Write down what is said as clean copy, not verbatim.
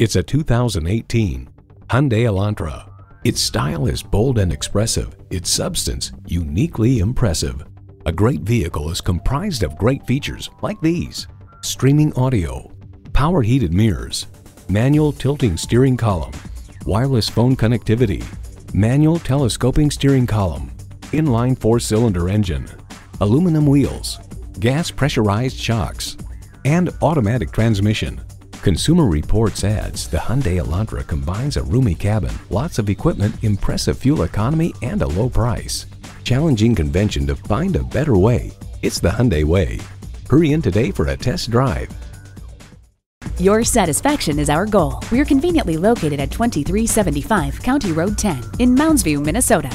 It's a 2018 Hyundai Elantra. Its style is bold and expressive, its substance uniquely impressive. A great vehicle is comprised of great features like these: streaming audio, power heated mirrors, manual tilting steering column, wireless phone connectivity, manual telescoping steering column, inline 4-cylinder engine, aluminum wheels, gas pressurized shocks, and automatic transmission. Consumer Reports adds the Hyundai Elantra combines a roomy cabin, lots of equipment, impressive fuel economy, and a low price. Challenging convention to find a better way. It's the Hyundai way. Hurry in today for a test drive. Your satisfaction is our goal. We're conveniently located at 2375 County Road 10 in Mounds View, Minnesota.